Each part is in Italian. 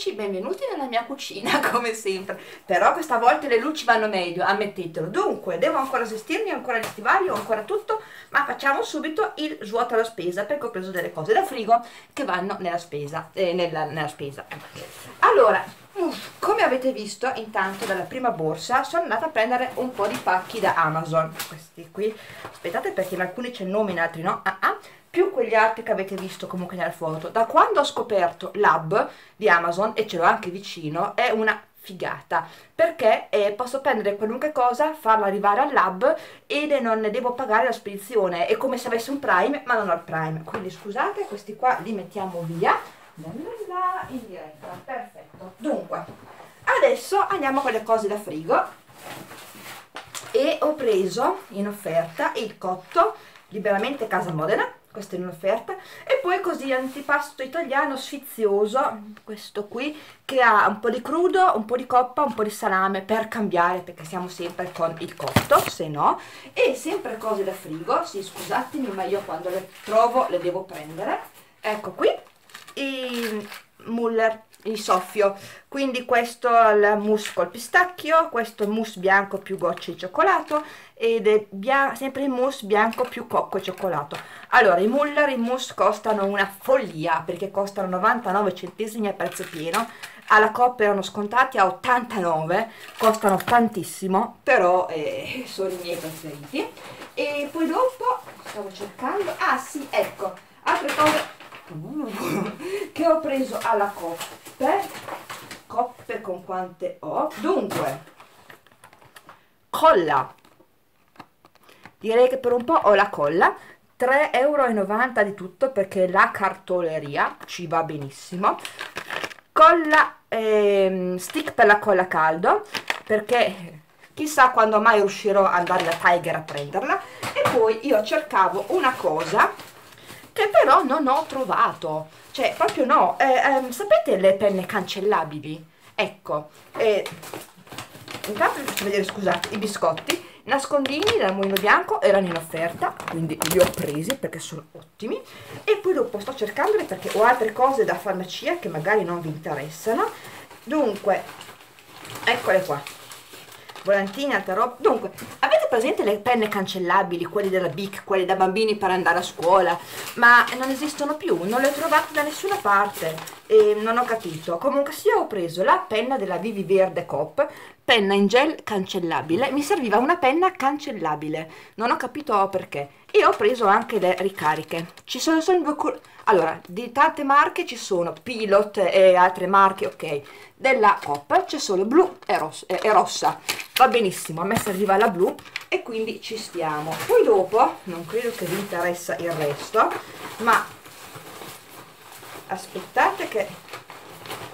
Eccoci, benvenuti nella mia cucina come sempre, però questa volta le luci vanno meglio, ammettetelo. Dunque, devo ancora vestirmi, ho ancora gli stivali, ho ancora tutto, ma facciamo subito il svuota la spesa, perché ho preso delle cose da frigo che vanno nella spesa. Allora, come avete visto, intanto dalla prima borsa sono andata a prendere un po' di pacchi da Amazon, questi qui, aspettate perché in alcuni c'è il nome, in altri no, più quegli altri che avete visto comunque nella foto. Da quando ho scoperto l'hub di Amazon, e ce l'ho anche vicino, è una figata, perché posso prendere qualunque cosa, farla arrivare al lab ed non ne devo pagare la spedizione. È come se avessi un Prime, ma non ho il Prime, quindi scusate, questi qua li mettiamo via in diretta, perfetto. Dunque, adesso andiamo con le cose da frigo e ho preso in offerta il cotto liberamente Casa Modena, questa è un'offerta, e poi così antipasto italiano sfizioso, questo qui, che ha un po' di crudo, un po' di coppa, un po' di salame, per cambiare, perché siamo sempre con il cotto, se no, e sempre cose da frigo, sì, scusatemi, ma io quando le trovo le devo prendere. Ecco qui, i Müller, il soffio, quindi questo al mousse col pistacchio, questo mousse bianco più gocce di cioccolato, ed è sempre il mousse bianco più cocco e cioccolato. Allora, i Müller, i mousse costano una follia, perché costano 99 centesimi a prezzo pieno, alla Coop erano scontati a 89, costano tantissimo, però sono i miei preferiti. E poi dopo, stavo cercando, ah sì, ecco, altre cose che ho preso alla coppe con quante ho. Dunque, colla, direi che per un po' ho la colla, 3,90 euro di tutto, perché la cartoleria ci va benissimo. Colla, stick per la colla caldo, perché chissà quando mai riuscirò ad andare da Tiger a prenderla. E poi io cercavo una cosa che però non ho trovato, cioè proprio no, sapete le penne cancellabili? Ecco, intanto vi faccio vedere, scusate, i biscotti, nascondini dal Mulino Bianco erano in offerta, quindi li ho presi perché sono ottimi, e poi dopo sto cercandoli perché ho altre cose da farmacia che magari non vi interessano. Dunque, eccole qua, volantini, altra roba. Dunque, avete presente le penne cancellabili, quelle della BIC, quelle da bambini per andare a scuola? Ma non esistono più, non le ho trovate da nessuna parte e non ho capito. Comunque sì, ho preso la penna della Vivi Verde Coop, penna in gel cancellabile, mi serviva una penna cancellabile, non ho capito perché. E ho preso anche le ricariche, ci sono due, allora, di tante marche ci sono, Pilot e altre marche, ok, della Coop c'è solo blu e rossa, va benissimo, a me serviva la blu e quindi ci stiamo. Poi dopo, non credo che vi interessa il resto, ma aspettate che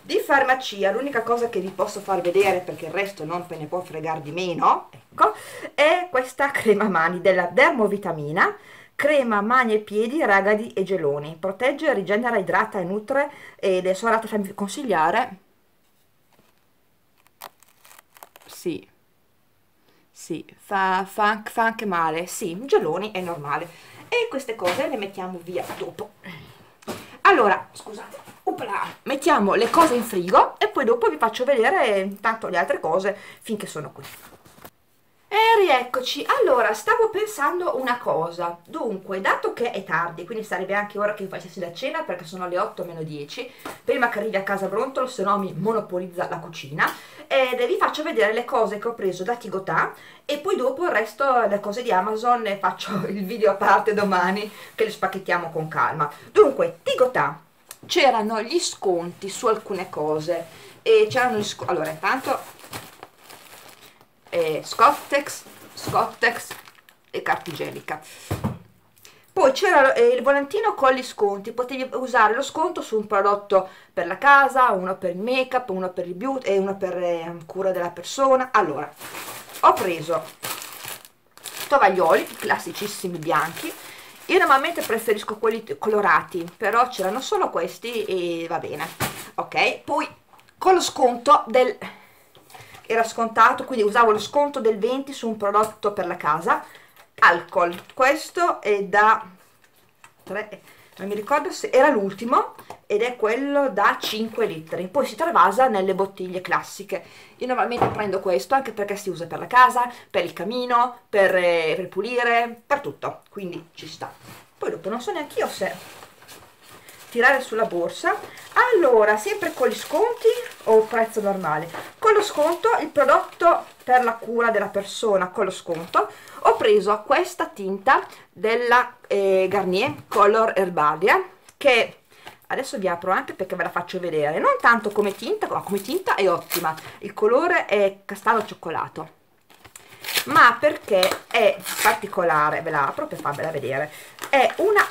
di farmacia l'unica cosa che vi posso far vedere, perché il resto non ve ne può fregare di meno, ecco, è questa crema mani della Dermovitamina, crema mani e piedi, ragadi e geloni, protegge, rigenera, idrata e nutre, ed è sono andata a consigliare, sì, sì, fa anche male, sì, geloni è normale, e queste cose le mettiamo via dopo. Allora, scusate, mettiamo le cose in frigo e poi dopo vi faccio vedere intanto le altre cose finché sono qui. E rieccoci. Allora, stavo pensando una cosa. Dunque, dato che è tardi, quindi sarebbe anche ora che vi facessi la cena, perché sono le 8 meno 10, prima che arrivi a casa Brontolo, se no mi monopolizza la cucina, ed vi faccio vedere le cose che ho preso da Tigotà e poi dopo il resto, le cose di Amazon, e faccio il video a parte domani che le spacchettiamo con calma. Dunque, Tigotà, c'erano gli sconti su alcune cose, e c'erano gli sconti, allora intanto Scottex e cartigelica. Poi c'era il volantino con gli sconti, potevi usare lo sconto su un prodotto per la casa, uno per il make up, uno per il beauty e uno per cura della persona. Allora, ho preso tovaglioli classicissimi bianchi. Io normalmente preferisco quelli colorati, però c'erano solo questi e va bene, ok? Poi con lo sconto del, era scontato, quindi usavo lo sconto del 20 su un prodotto per la casa, alcol, questo è da 3, non mi ricordo se era l'ultimo, ed è quello da 5 litri, poi si travasa nelle bottiglie classiche. Io normalmente prendo questo anche perché si usa per la casa, per il camino, per pulire, per tutto, quindi ci sta. Poi dopo non so neanche io se tirare sulla borsa. Allora, sempre con gli sconti o prezzo normale? Con lo sconto, il prodotto per la cura della persona con lo sconto, ho preso questa tinta della Garnier Color Herbalia, che adesso vi apro anche perché ve la faccio vedere, non tanto come tinta, ma come tinta è ottima, il colore è castano cioccolato, ma perché è particolare, ve la apro per farvela vedere, è una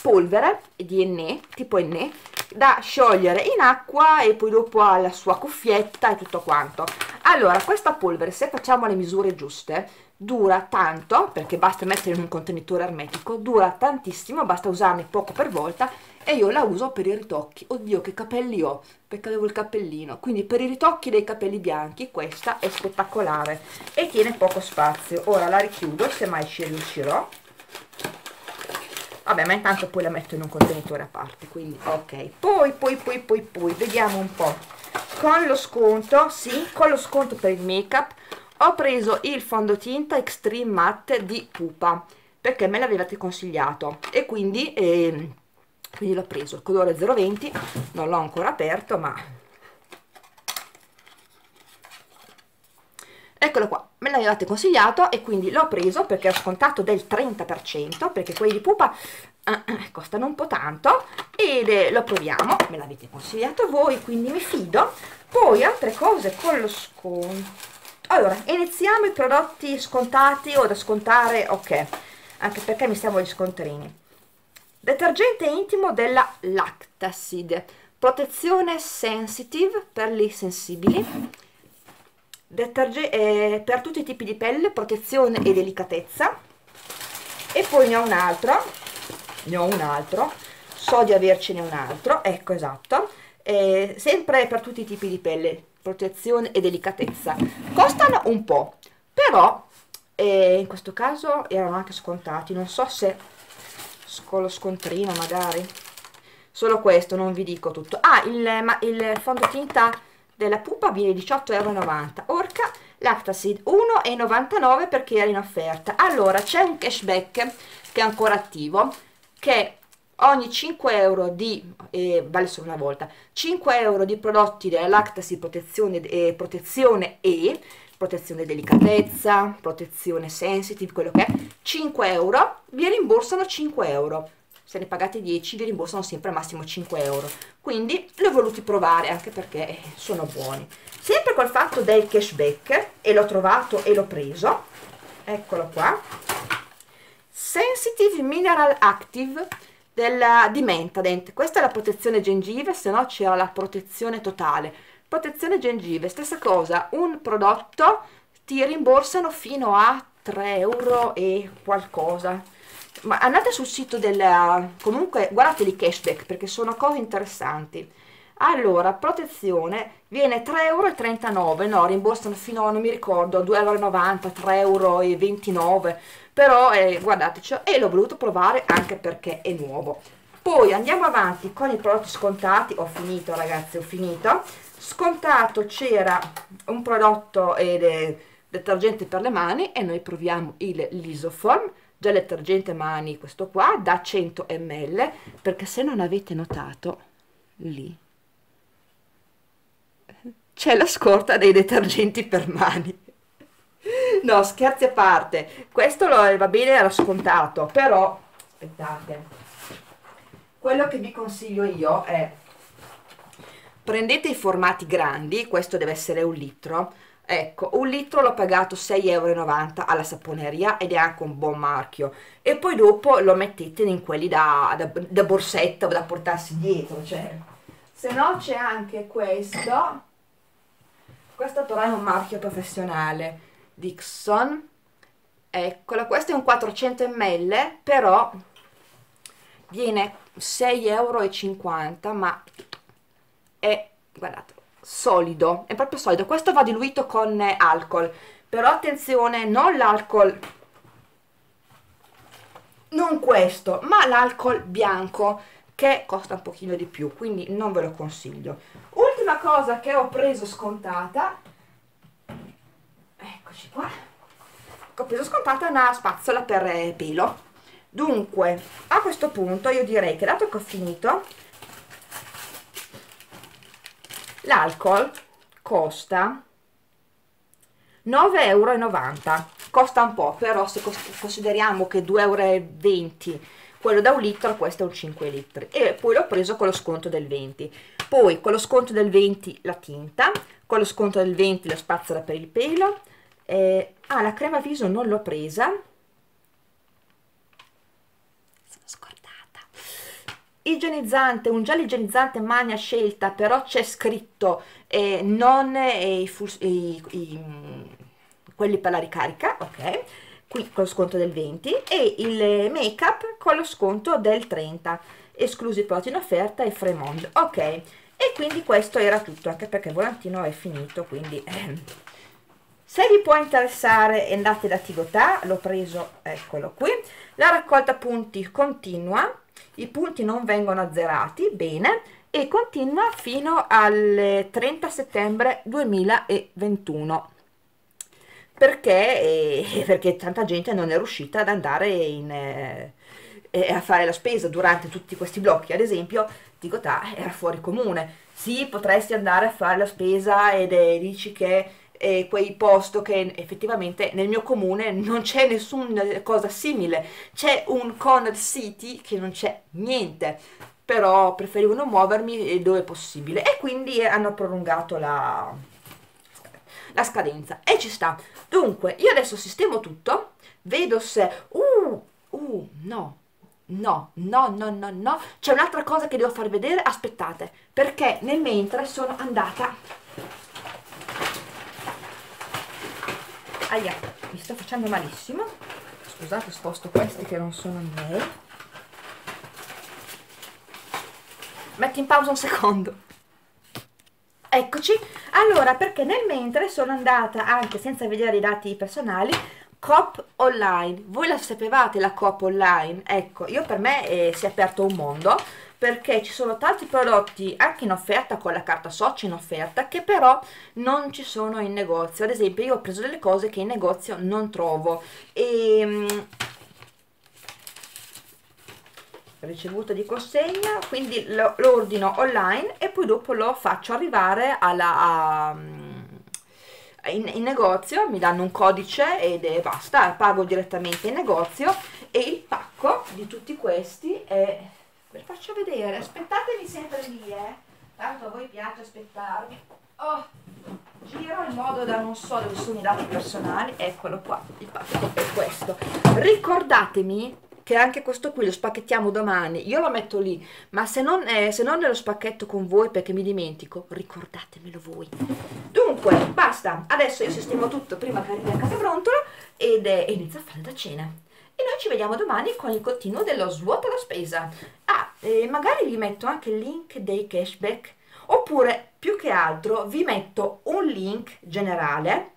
polvere di NE, tipo NE, da sciogliere in acqua e poi dopo ha la sua cuffietta e tutto quanto. Allora, questa polvere, se facciamo le misure giuste, dura tanto, perché basta mettere in un contenitore ermetico, dura tantissimo, basta usarne poco per volta, e io la uso per i ritocchi. Oddio, che capelli ho, perché avevo il cappellino, quindi per i ritocchi dei capelli bianchi questa è spettacolare e tiene poco spazio. Ora la richiudo, se mai ci riuscirò. Vabbè, ma intanto poi la metto in un contenitore a parte, quindi ok. Poi vediamo un po'. Con lo sconto, sì, con lo sconto per il make-up ho preso il fondotinta Extreme Matte di Pupa, perché me l'avevate consigliato, e quindi l'ho preso. Il colore 020, non l'ho ancora aperto, ma eccolo qua, me l'avevate consigliato e quindi l'ho preso perché ho scontato del 30%, perché quelli di Pupa costano un po' tanto, ed lo proviamo, me l'avete consigliato voi, quindi mi fido. Poi altre cose con lo sconto. Allora, iniziamo i prodotti scontati o da scontare, ok, anche perché mi servono gli scontrini. Detergente intimo della Lactacid, protezione sensitive per gli sensibili. Per tutti i tipi di pelle, protezione e delicatezza. E poi ne ho un altro, so di avercene un altro, ecco, esatto, sempre per tutti i tipi di pelle, protezione e delicatezza. Costano un po', però in questo caso erano anche scontati, non so se con lo scontrino magari. Solo questo, non vi dico tutto. Ah, il fondotinta della Pupa viene 18,90 €. Orca Lactacid 1,99 € perché era in offerta. Allora, c'è un cashback che è ancora attivo, che ogni 5 € di vale solo una volta, 5 € di prodotti della Lactacid protezione delicatezza, protezione sensitive, quello che è, 5 € vi rimborsano 5 €. Se ne pagate 10 vi rimborsano sempre al massimo 5 €, quindi li ho voluti provare anche perché sono buoni. Sempre col fatto del cashback, e l'ho trovato e l'ho preso, eccolo qua, Sensitive Mineral Active di Mentadent. Questa è la protezione gengive, se no c'era la protezione totale, protezione gengive, stessa cosa, un prodotto ti rimborsano fino a 3 € e qualcosa. Ma andate sul sito del, comunque guardate i cashback perché sono cose interessanti. Allora, protezione viene 3,39 €, no, rimborsano fino a, non mi ricordo, 2,90 €, 3,29 €, però guardateci, e l'ho voluto provare anche perché è nuovo. Poi andiamo avanti con i prodotti scontati. Ho finito, ragazzi, ho finito. Scontato c'era un prodotto detergente per le mani, e noi proviamo il Lysoform, gel detergente mani, questo qua, da 100 ml, perché se non avete notato, lì c'è la scorta dei detergenti per mani. No, scherzi a parte, questo va bene, era scontato, però aspettate, quello che vi consiglio io è: prendete i formati grandi, questo deve essere 1 litro. Ecco, 1 litro l'ho pagato 6,90 € alla saponeria, ed è anche un buon marchio. E poi dopo lo mettete in quelli da borsetta o da portarsi dietro, cioè. Se no c'è anche questo. Questo però è un marchio professionale, Dixon. Eccolo, questo è un 400 ml, però viene 6,50 €, ma è, guardate, solido, è proprio solido. Questo va diluito con alcol, però attenzione, non l'alcol, non questo, ma l'alcol bianco, che costa un pochino di più, quindi non ve lo consiglio. Ultima cosa che ho preso scontata, eccoci qua, che ho preso scontata è una spazzola per pelo. Dunque, a questo punto io direi che, dato che ho finito, l'alcol costa 9,90 euro, costa un po', però se consideriamo che 2,20 euro quello da un litro, questo è un 5 litri, e poi l'ho preso con lo sconto del 20, poi con lo sconto del 20 la tinta, con lo sconto del 20 la spazzola per il pelo, la crema viso non l'ho presa, igienizzante, un gel igienizzante mania scelta, però c'è scritto non quelli per la ricarica, ok, qui con lo sconto del 20, e il make up con lo sconto del 30, esclusi i prodotti in offerta e Fremont, ok. E quindi questo era tutto, anche perché il volantino è finito, quindi se vi può interessare andate da Tigotà, l'ho preso, eccolo qui, la raccolta punti continua, i punti non vengono azzerati, bene, e continua fino al 30 settembre 2021 perché tanta gente non è riuscita ad andare a fare la spesa durante tutti questi blocchi. Ad esempio Tigotà era fuori comune, sì, potresti andare a fare la spesa ed dici che quei posto che effettivamente nel mio comune non c'è nessuna cosa simile, c'è un Conad City che non c'è niente, però preferivano muovermi dove possibile e quindi hanno prolungato la scadenza e ci sta. Dunque io adesso sistemo tutto, vedo se no, c'è un'altra cosa che devo far vedere, aspettate, perché nel mentre sono andata, mi sto facendo malissimo, scusate, sposto questi che non sono miei, metti in pausa un secondo, eccoci. Allora, perché nel mentre sono andata, anche senza vedere i dati personali, Coop online. Voi la sapevate la Coop online? Ecco, io per me si è aperto un mondo, perché ci sono tanti prodotti anche in offerta con la carta soci in offerta che però non ci sono in negozio. Ad esempio io ho preso delle cose che in negozio non trovo e ricevuta di consegna, quindi lo ordino online e poi dopo lo faccio arrivare in negozio, mi danno un codice ed basta, pago direttamente in negozio e il pacco di tutti questi è... Ve lo faccio vedere, aspettatevi sempre lì, tanto a voi piace aspettarvi. Oh, giro in modo da non so dove sono i dati personali, eccolo qua, il pacco è questo. Ricordatemi che anche questo qui lo spacchettiamo domani, io lo metto lì, ma se non lo spacchetto con voi perché mi dimentico, ricordatemelo voi. Dunque, basta, adesso io sistemo tutto prima che arrivi a casa brontolo e inizio a fare da cena. E noi ci vediamo domani con il continuo dello Svuota la Spesa. Magari vi metto anche il link dei cashback, oppure più che altro vi metto un link generale,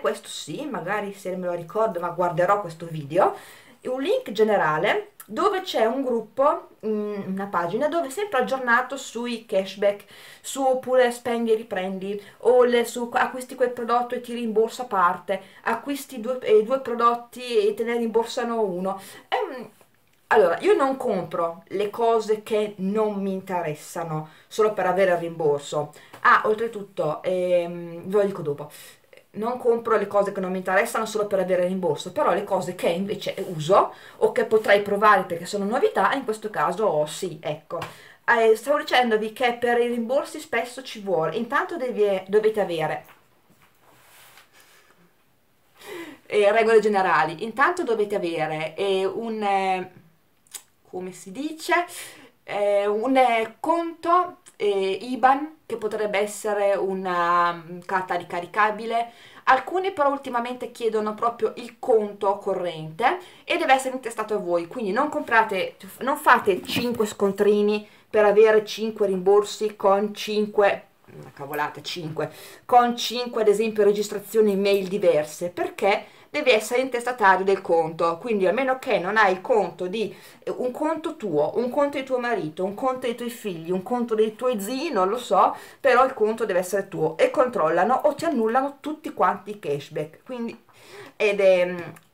questo sì, magari se me lo ricordo, ma guarderò questo video, un link generale dove c'è un gruppo, una pagina dove è sempre aggiornato sui cashback, su oppure spendi e riprendi, o su acquisti quel prodotto e ti rimborsa parte, acquisti due prodotti e te ne rimborsano uno. Allora, io non compro le cose che non mi interessano solo per avere il rimborso. Oltretutto, ve lo dico dopo, non compro le cose che non mi interessano solo per avere rimborso, però le cose che invece uso o che potrei provare perché sono novità, in questo caso sì, ecco. Stavo dicendovi che per i rimborsi spesso ci vuole, intanto dovete avere regole generali, intanto dovete avere come si dice, un conto IBAN, che potrebbe essere una carta ricaricabile, alcuni però ultimamente chiedono proprio il conto corrente e deve essere intestato a voi, quindi non fate 5 scontrini per avere 5 rimborsi con 5, una cavolata, 5 con 5 ad esempio registrazioni email diverse, perché deve essere intestatario del conto, quindi a meno che non hai il conto di un conto tuo, un conto di tuo marito, un conto dei tuoi figli, un conto dei tuoi zii, non lo so, però il conto deve essere tuo e controllano o ti annullano tutti quanti i cashback. Quindi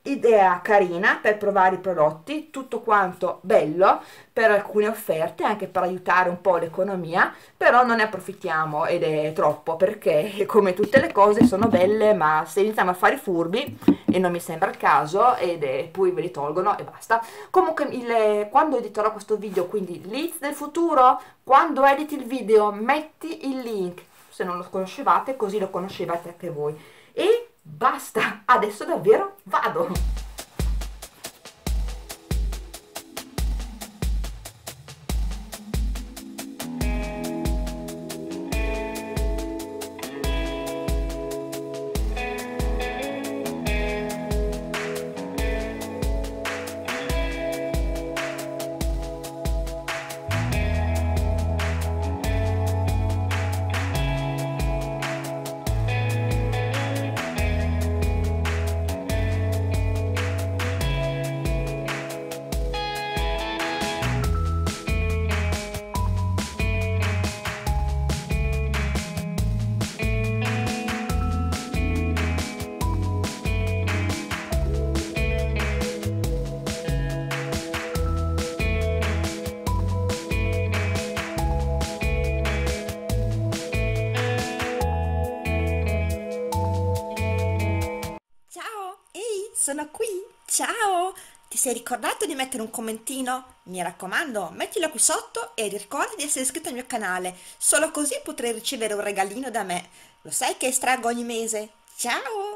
idea carina per provare i prodotti, tutto quanto bello per alcune offerte, anche per aiutare un po' l'economia, però non ne approfittiamo ed è troppo, perché come tutte le cose sono belle, ma se iniziamo a fare i furbi, e non mi sembra il caso, ed è, poi ve li tolgono e basta. Comunque quando editerò questo video, quindi leads del futuro, quando editi il video metti il link, se non lo conoscevate, così lo conoscevate anche voi. E basta, adesso davvero vado! Sono qui, ciao! Ti sei ricordato di mettere un commentino? Mi raccomando, mettilo qui sotto e ricorda di essere iscritto al mio canale, solo così potrai ricevere un regalino da me. Lo sai che estraggo ogni mese? Ciao!